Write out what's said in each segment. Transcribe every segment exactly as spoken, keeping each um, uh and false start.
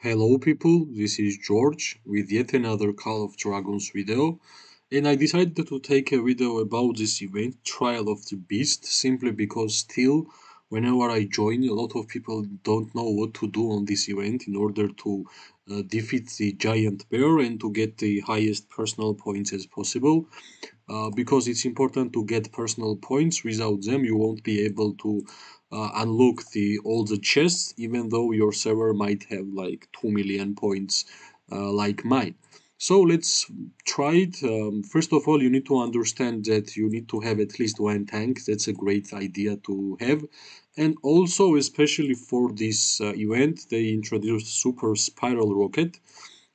Hello people, this is George with yet another Call of Dragons video, and I decided to take a video about this event, Trial of the Beast, simply because still whenever I join a lot of people don't know what to do on this event in order to uh, defeat the giant bear and to get the highest personal points as possible. Uh, because it's important to get personal points. Without them you won't be able to uh, unlock the all the chests, even though your server might have like two million points uh, like mine. So let's try it. Um, first of all, you need to understand that you need to have at least one tank. That's a great idea to have. And also, especially for this uh, event, they introduced super spiral rocket,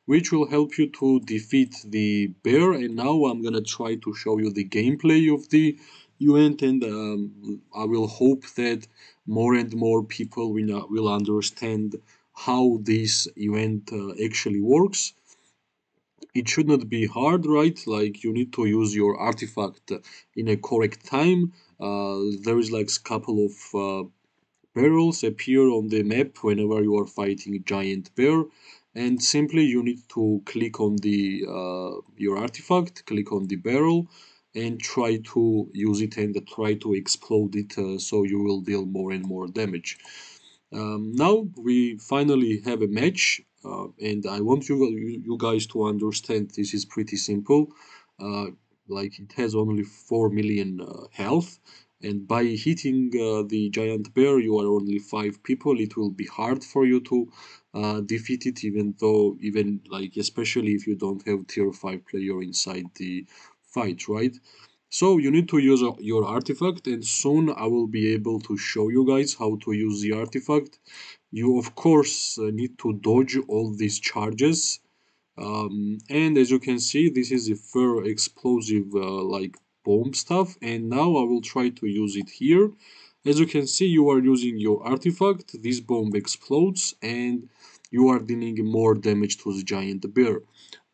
which will help you to defeat the bear. And now I'm gonna try to show you the gameplay of the event, and um, I will hope that more and more people will, will understand how this event uh, actually works. It should not be hard, right? Like, you need to use your artifact in a correct time. Uh, there is like a couple of uh, barrels appear on the map whenever you are fighting a giant bear. And simply you need to click on the uh, your artifact, click on the barrel, and try to use it and try to explode it, uh, so you will deal more and more damage. Um, now we finally have a match, uh, and I want you, you guys to understand this is pretty simple. Uh, like, it has only four million uh, health, and by hitting uh, the giant bear, you are only five people. It will be hard for you to uh, defeat it, even though, even like, especially if you don't have tier five player inside the fight, right? So you need to use uh, your artifact, and soon I will be able to show you guys how to use the artifact. You of course uh, need to dodge all these charges. Um, and as you can see, this is a fair explosive uh, like bomb stuff, and now I will try to use it here. As you can see, you are using your artifact, this bomb explodes, and you are dealing more damage to the giant bear.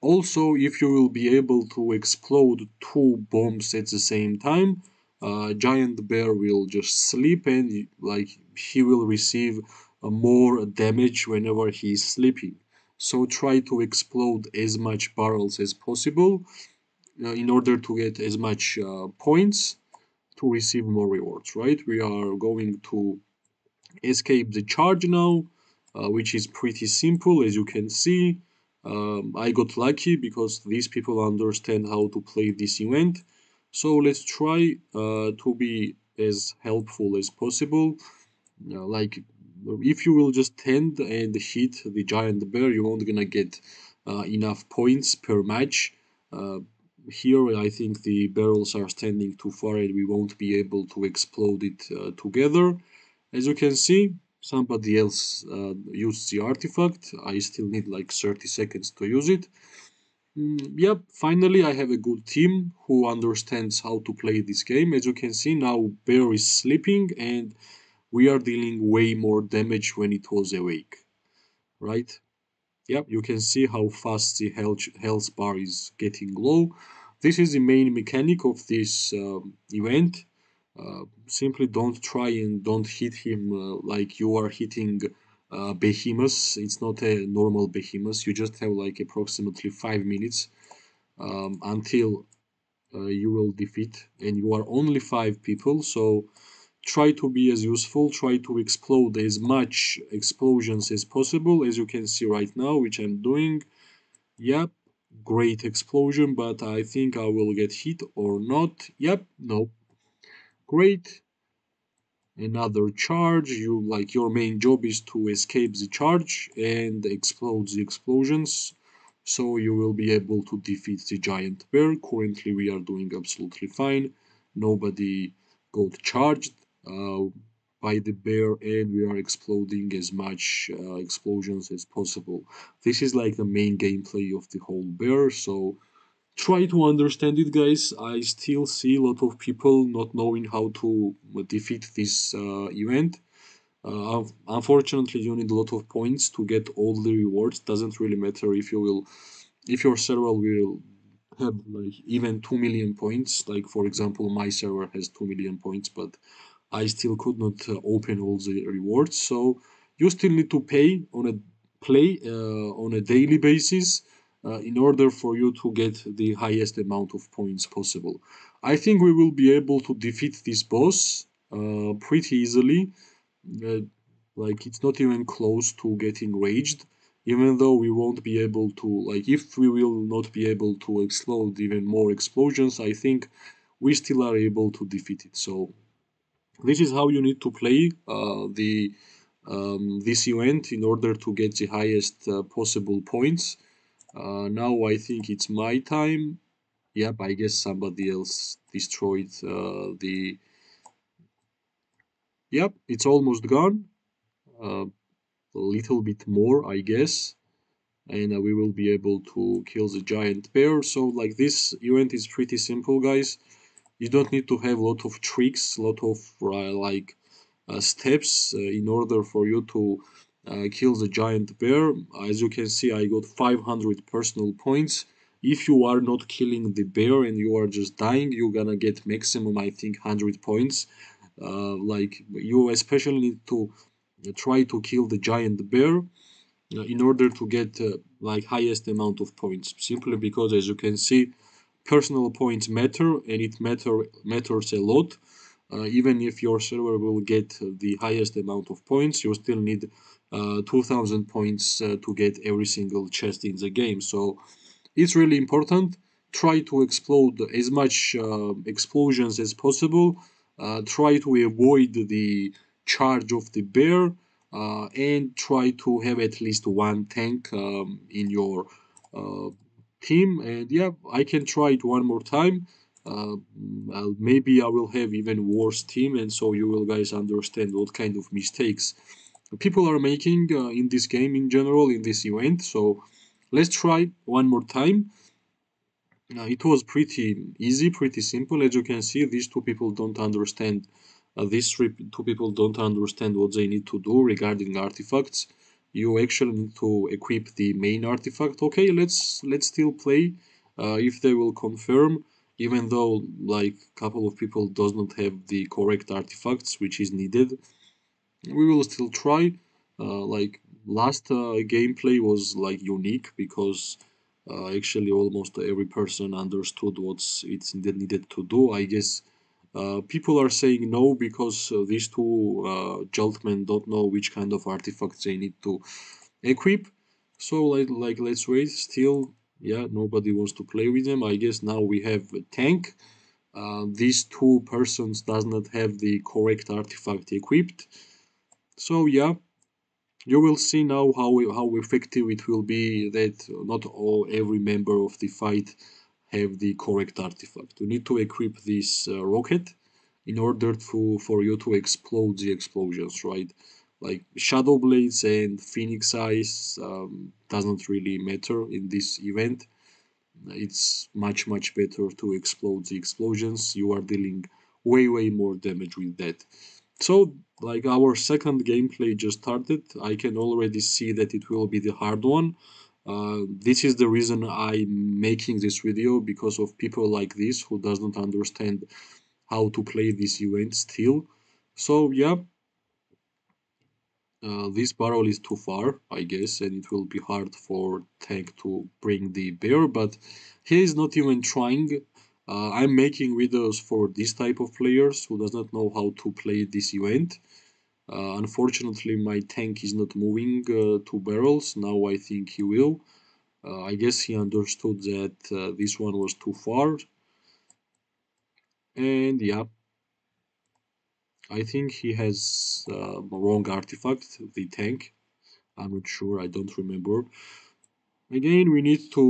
Also, if you will be able to explode two bombs at the same time, uh, giant bear will just sleep, and like, he will receive uh, more damage whenever he is sleeping. So try to explode as much barrels as possible, Uh, in order to get as much uh, points to receive more rewards, right? We are going to escape the charge now, uh, which is pretty simple, as you can see. Um, I got lucky because these people understand how to play this event. So let's try uh, to be as helpful as possible. Uh, like, if you will just tend and hit the giant bear, you won't gonna get uh, enough points per match. Uh, Here I think the barrels are standing too far and we won't be able to explode it uh, together. As you can see, somebody else uh, used the artifact. I still need like thirty seconds to use it. Mm, yep, finally I have a good team who understands how to play this game. As you can see, now bear is sleeping and we are dealing way more damage when it was awake, right? Yep, you can see how fast the health, health bar is getting low. This is the main mechanic of this um, event. Uh, simply don't try and don't hit him uh, like you are hitting uh, behemoths. It's not a normal behemoth. You just have like approximately five minutes um, until uh, you will defeat, and you are only five people. So try to be as useful, try to explode as much explosions as possible, as you can see right now, which I'm doing. Yep, great explosion, but I think I will get hit or not. Yep, no. Great. Another charge. You like, your main job is to escape the charge and explode the explosions, so you will be able to defeat the giant bear. Currently we are doing absolutely fine. Nobody got charged Uh, by the bear, and we are exploding as much uh, explosions as possible. This is like the main gameplay of the whole bear, so try to understand it, guys. I still see a lot of people not knowing how to defeat this uh, event. Uh, unfortunately, you need a lot of points to get all the rewards. Doesn't really matter if you will, if your server will have like even two million points. Like, for example, my server has two million points, but I still could not uh, open all the rewards, so you still need to pay on a play uh, on a daily basis uh, in order for you to get the highest amount of points possible. I think we will be able to defeat this boss uh, pretty easily. Uh, like, it's not even close to getting raged, even though we won't be able to, like, if we will not be able to explode even more explosions, I think we still are able to defeat it. So this is how you need to play uh, the um, this event in order to get the highest uh, possible points. Uh, now I think it's my time. Yep, I guess somebody else destroyed uh, the... Yep, it's almost gone. Uh, a little bit more, I guess. And uh, we will be able to kill the giant bear. So, like, this event is pretty simple, guys. You don't need to have a lot of tricks, a lot of, uh, like, uh, steps uh, in order for you to uh, kill the giant bear. As you can see, I got five hundred personal points. If you are not killing the bear and you are just dying, you're gonna get maximum, I think, one hundred points. Uh, like, you especially need to try to kill the giant bear uh, in order to get uh, like highest amount of points, simply because, as you can see, personal points matter, and it matter matters a lot. Uh, even if your server will get the highest amount of points, you still need uh, two thousand points uh, to get every single chest in the game. So it's really important. Try to explode as much uh, explosions as possible. Uh, try to avoid the charge of the bear, uh, and try to have at least one tank um, in your uh, team. And yeah, I can try it one more time. Uh, maybe I will have even worse team, and so you will guys understand what kind of mistakes people are making uh, in this game in general, in this event. So let's try one more time. Uh, it was pretty easy, pretty simple. As you can see, these two people don't understand uh, these three two people don't understand what they need to do regarding artifacts. You actually need to equip the main artifact. Okay, let's let's still play uh, if they will confirm, even though, like, a couple of people does not have the correct artifacts which is needed. We will still try. Uh, like, last uh, gameplay was, like, unique because Uh, actually almost every person understood what it's needed to do. I guess uh, people are saying no because uh, these two uh, joltmen don't know which kind of artifacts they need to equip. So like, like let's wait. Still, yeah, nobody wants to play with them. I guess now we have a tank. Uh, these two persons does not have the correct artifact equipped. So yeah, you will see now how how effective it will be that not all every member of the fight have the correct artifact. You need to equip this uh, rocket in order to for you to explode the explosions, right? Like, shadow blades and phoenix eyes um, doesn't really matter in this event. It's much much better to explode the explosions. You are dealing way way more damage with that. So, like, our second gameplay just started. I can already see that it will be the hard one. Uh, this is the reason I'm making this video, because of people like this who does not understand how to play this event still. So yeah, uh, this barrel is too far, I guess, and it will be hard for tank to bring the bear, but he is not even trying. Uh, I'm making videos for this type of players who does not know how to play this event. Uh, unfortunately, my tank is not moving uh, two barrels. Now I think he will. Uh, I guess he understood that uh, this one was too far. And yeah, I think he has uh, wrong artifact, the tank. I'm not sure, I don't remember. Again, we need to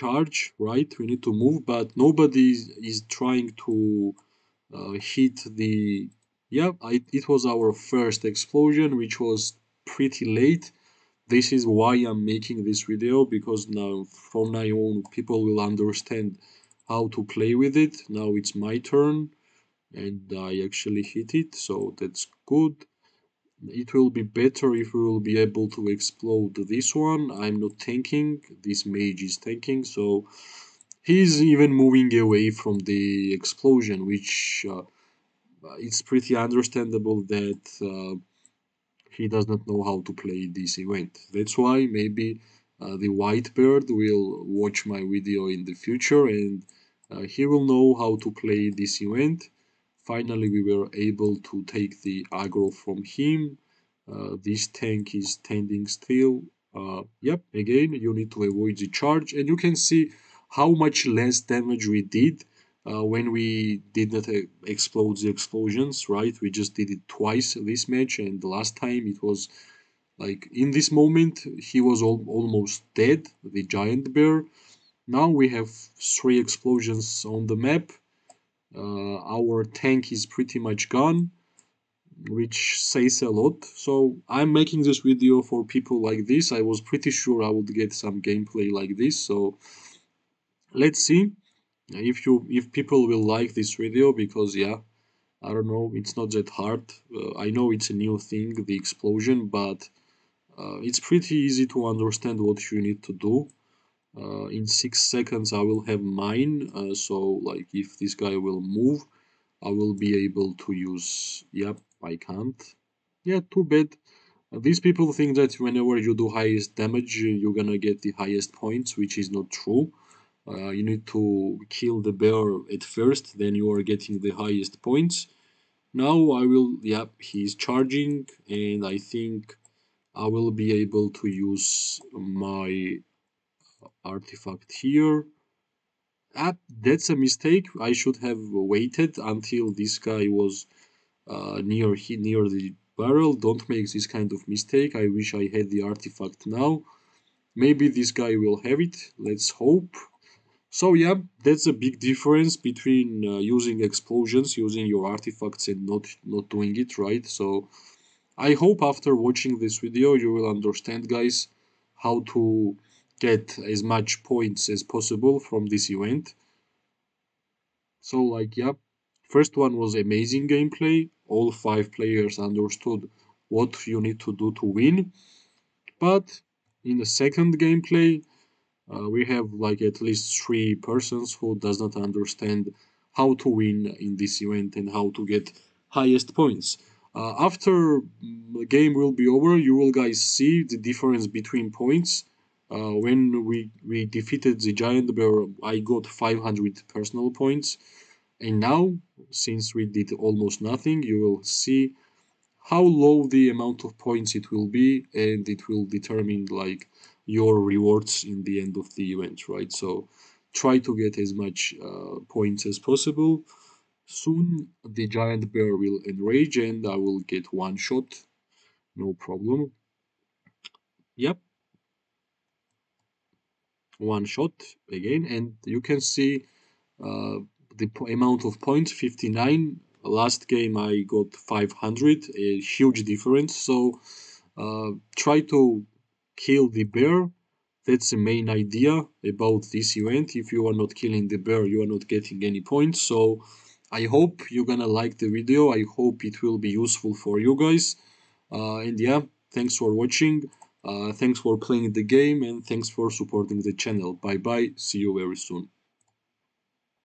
charge, right? We need to move, but nobody is, is trying to uh, hit the... yeah, I, it was our first explosion, which was pretty late. This is why I'm making this video, because now from now on people will understand how to play with it. Now it's my turn, and I actually hit it, so that's good. It will be better if we will be able to explode this one. I'm not tanking, this mage is tanking, so he's even moving away from the explosion, which uh, it's pretty understandable that uh, he does not know how to play this event. That's why maybe uh, the white bird will watch my video in the future, and uh, he will know how to play this event. Finally, we were able to take the aggro from him. Uh, this tank is standing still. Uh, yep, again, you need to avoid the charge, and you can see how much less damage we did uh, when we did not uh, explode the explosions, right? We just did it twice this match, and the last time it was like in this moment he was al almost dead, the giant bear. Now we have three explosions on the map. Uh, our tank is pretty much gone, which says a lot. So I'm making this video for people like this. I was pretty sure I would get some gameplay like this, so let's see if you if people will like this video, because yeah, I don't know, it's not that hard. uh, I know it's a new thing, the explosion, but uh, it's pretty easy to understand what you need to do. Uh, in six seconds I will have mine, uh, so like if this guy will move, I will be able to use. Yep, I can't. Yeah, too bad. These people think that whenever you do highest damage, you're gonna get the highest points, which is not true. Uh, you need to kill the bear at first, then you are getting the highest points. Now I will, yep, he's charging, and I think I will be able to use my artifact here. Ah, that's a mistake. I should have waited until this guy was uh, near he, near the barrel. Don't make this kind of mistake. I wish I had the artifact now. Maybe this guy will have it. Let's hope. So yeah, that's a big difference between uh, using explosions, using your artifacts, and not not doing it, right? So I hope after watching this video you will understand, guys, how to get as much points as possible from this event. So like, yeah, first one was amazing gameplay. All five players understood what you need to do to win. But in the second gameplay, uh, we have like at least three persons who does not understand how to win in this event and how to get highest points. Uh, after the game will be over, you will guys see the difference between points. Uh, when we, we defeated the giant bear, I got five hundred personal points, and now, since we did almost nothing, you will see how low the amount of points it will be, and it will determine like your rewards in the end of the event, right? So try to get as much uh, points as possible. Soon the giant bear will enrage and I will get one shot, no problem. Yep, one shot again, and you can see uh, the amount of points, fifty-nine. Last game I got five hundred, a huge difference. So uh, try to kill the bear. That's the main idea about this event. If you are not killing the bear, you are not getting any points. So I hope you're gonna like the video. I hope it will be useful for you guys, uh, and yeah, thanks for watching. Uh, thanks for playing the game, and thanks for supporting the channel. Bye bye, see you very soon.